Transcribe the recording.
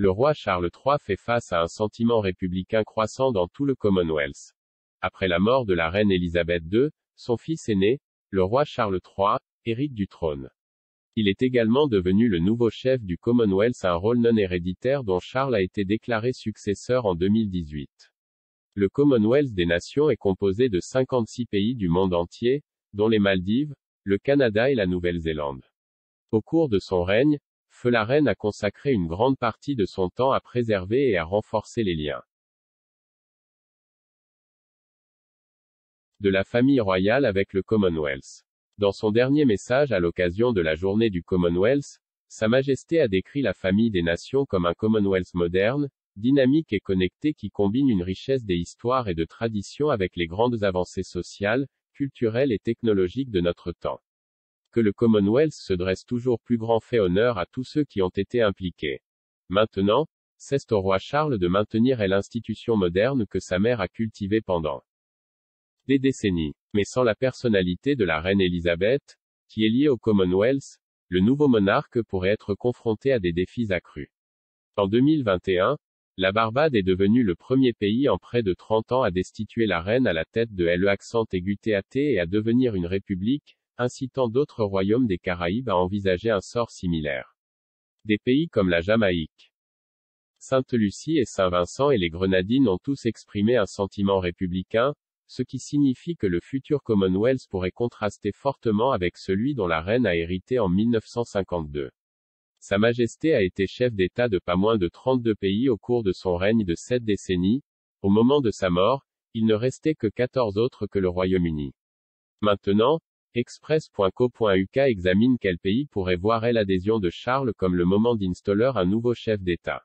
Le roi Charles III fait face à un sentiment républicain croissant dans tout le Commonwealth. Après la mort de la reine Élisabeth II, son fils aîné, le roi Charles III, hérite du trône. Il est également devenu le nouveau chef du Commonwealth, un rôle non héréditaire dont Charles a été déclaré successeur en 2018. Le Commonwealth des nations est composé de 56 pays du monde entier, dont les Maldives, le Canada et la Nouvelle-Zélande. Au cours de son règne, la reine a consacré une grande partie de son temps à préserver et à renforcer les liens de la famille royale avec le Commonwealth. Dans son dernier message à l'occasion de la journée du Commonwealth, Sa Majesté a décrit la famille des nations comme un Commonwealth moderne, dynamique et connecté qui combine une richesse des histoires et de traditions avec les grandes avancées sociales, culturelles et technologiques de notre temps. Que le Commonwealth se dresse toujours plus grand fait honneur à tous ceux qui ont été impliqués. Maintenant, c'est au roi Charles de maintenir l'institution moderne que sa mère a cultivée pendant des décennies. Mais sans la personnalité de la reine Élisabeth, qui est liée au Commonwealth, le nouveau monarque pourrait être confronté à des défis accrus. En 2021, la Barbade est devenue le premier pays en près de 30 ans à destituer la reine à la tête de l'État et à devenir une république, incitant d'autres royaumes des Caraïbes à envisager un sort similaire. Des pays comme la Jamaïque, Sainte-Lucie et Saint-Vincent et les Grenadines ont tous exprimé un sentiment républicain, ce qui signifie que le futur Commonwealth pourrait contraster fortement avec celui dont la reine a hérité en 1952. Sa Majesté a été chef d'État de pas moins de 32 pays au cours de son règne de 7 décennies. Au moment de sa mort, il ne restait que 14 autres que le Royaume-Uni. Maintenant, Express.co.uk examine quel pays pourrait voir l'adhésion de Charles comme le moment d'instaurer un nouveau chef d'État.